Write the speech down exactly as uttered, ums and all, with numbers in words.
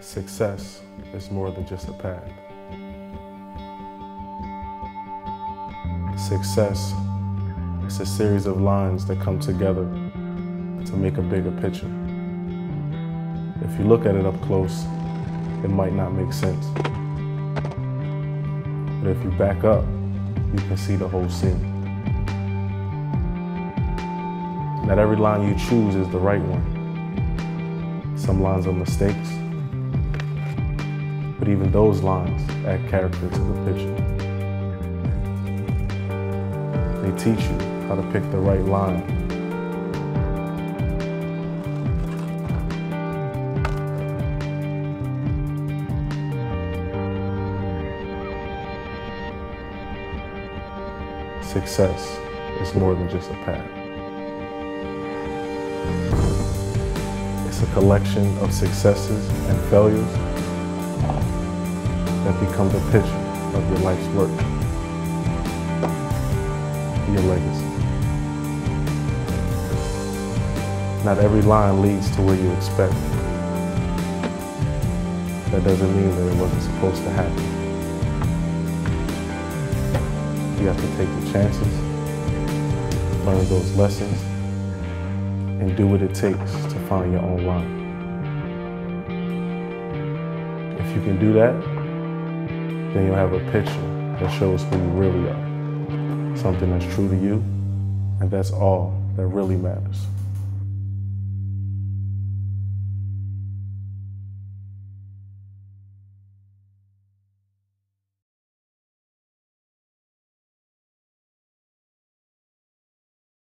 success is more than just a pad. Success is a series of lines that come together to make a bigger picture. If you look at it up close, it might not make sense. But if you back up, you can see the whole scene. Not every line you choose is the right one. Some lines are mistakes, but even those lines add character to the picture. They teach you how to pick the right line. Success is more than just a path. It's a collection of successes and failures that become the picture of your life's work, your legacy. Not every line leads to where you expect. That doesn't mean that it wasn't supposed to happen. You have to take the chances, learn those lessons, and do what it takes to find your own line. If you can do that, then you'll have a picture that shows who you really are, something that's true to you, and that's all that really matters.